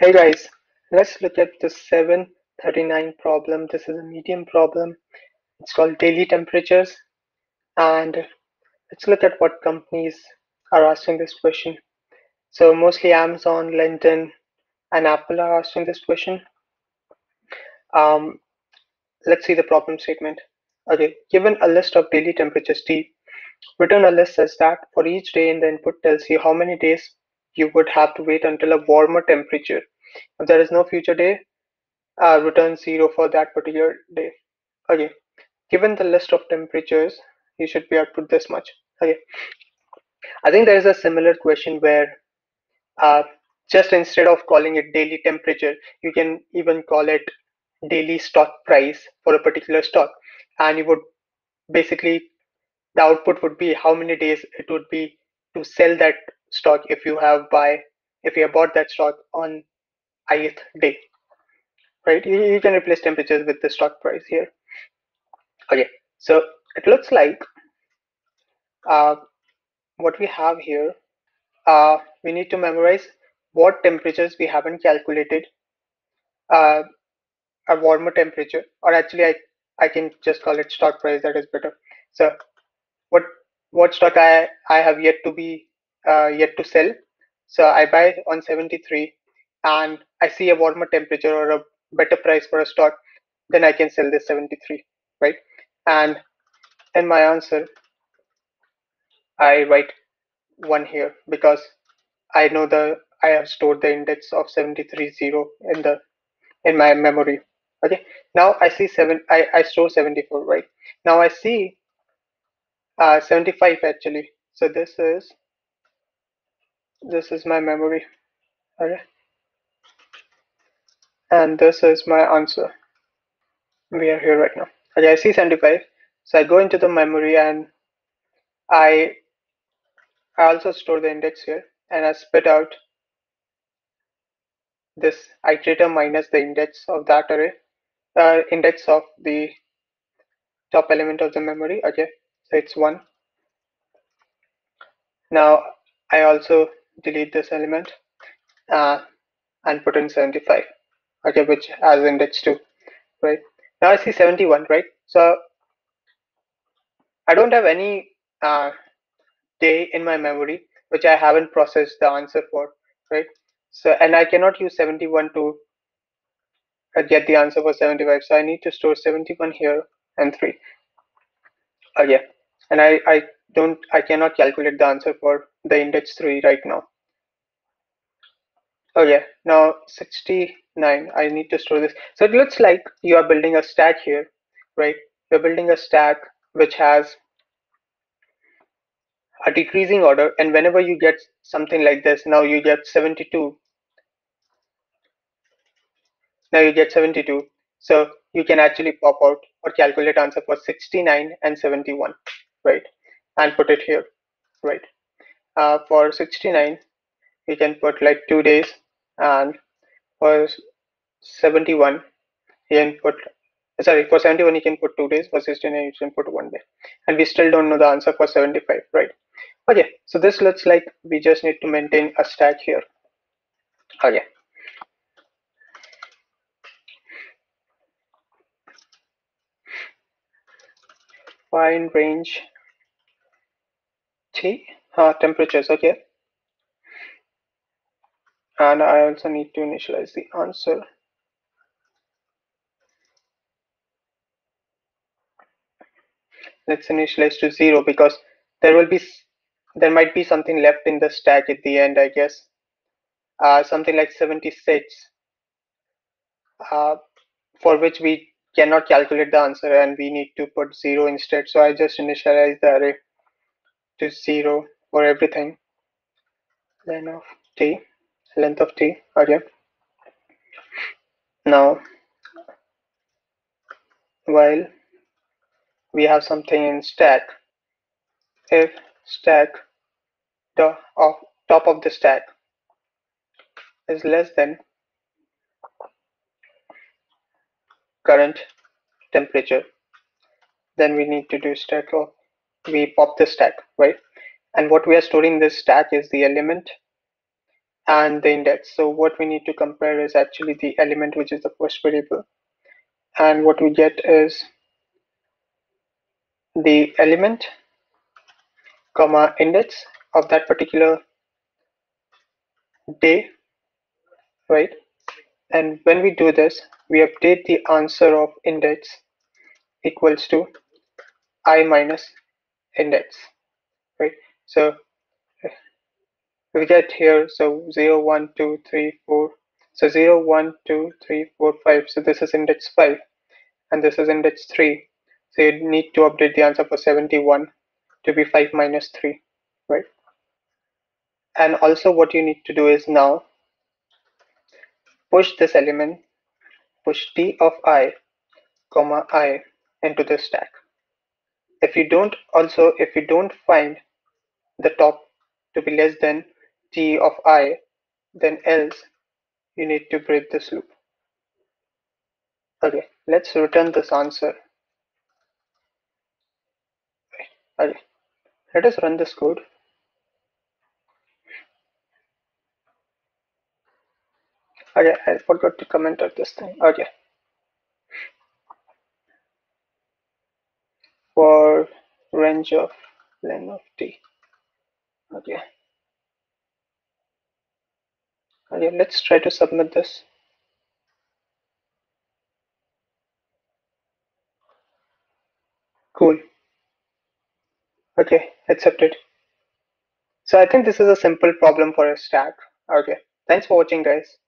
Hey guys, let's look at the 739 problem. This is a medium problem. It's called daily temperatures. And let's look at what companies are asking this question. So mostly Amazon, LinkedIn, and Apple are asking this question. Let's see the problem statement. Okay, given a list of daily temperatures T, return a list such that for each day in the input tells you how many days you would have to wait until a warmer temperature. If there is no future day, return 0 for that particular day. Okay, given the list of temperatures, you should be output this much. Okay, I think there is a similar question where just instead of calling it daily temperature, you can even call it daily stock price for a particular stock, and you would basically, the output would be how many days it would be to sell that stock if you have bought that stock on ith day, right? You can replace temperatures with the stock price here. Okay, so it looks like what we have here, we need to memorize what temperatures we haven't calculated a warmer temperature, or actually I can just call it stock price, that is better. So what stock I have yet to sell. So I buy on 73 and I see a warmer temperature or a better price for a stock, then I can sell this 73, right? And in my answer, I write 1 here because I know I have stored the index of 73 0 in my memory. Okay, now I see I store 74, right? Now I see 75 actually. So this is my memory, okay, and this is my answer. We are here right now. Okay, I see 75, so I go into the memory and I also store the index here, and I spit out this iterator minus the index of that array, index of the top element of the memory. Okay, so it's 1. Now I also delete this element and put in 75, okay, which has index 2, right? Now I see 71, right? So I don't have any day in my memory which I haven't processed the answer for, right? So, and I cannot use 71 to get the answer for 75, so I need to store 71 here and 3. Okay, and I cannot calculate the answer for the index 3 right now. Okay, now 69, I need to store this. So it looks like you are building a stack here, right? You're building a stack which has a decreasing order, and whenever you get something like this, now you get 72. Now you get 72. So you can actually pop out or calculate answer for 69 and 71, right? And put it here, right? For 69, we can put like 2 days, and for 71, you can put, sorry, for 71 you can put 2 days, for 69 you can put 1 day, and we still don't know the answer for 75, right? Okay, so this looks like we just need to maintain a stack here. Okay. Find range temperatures, okay, and I also need to initialize the answer. Let's initialize to 0 because there might be something left in the stack at the end, I guess, something like 76, for which we cannot calculate the answer and we need to put 0 instead. So I just initialize the array to 0 for everything, length of t. Okay, now while we have something in stack, if stack top of the stack is less than current temperature, then we need to do stack of, we pop the stack, right? And what we are storing in this stack is the element and the index. So what we need to compare is actually the element, which is the first variable. And what we get is the element, comma, index of that particular day, right? And when we do this, we update the answer of index equals to I minus index, right? So we get here, so 0, 1, 2, 3, 4. So 0, 1, 2, 3, 4, 5. So this is index 5 and this is index 3. So you need to update the answer for 71 to be 5 minus 3, right? And also what you need to do is now push this element, push t of I, comma I into the stack. If you don't, also if you don't find the top to be less than t of I, then else you need to break this loop. Okay, let's return this answer. Okay, let us run this code. Okay, I forgot to comment on this thing. Okay. For range of len of t. Okay. Okay, let's try to submit this. Cool. Okay, accepted. So I think this is a simple problem for a stack. Okay. Thanks for watching, guys.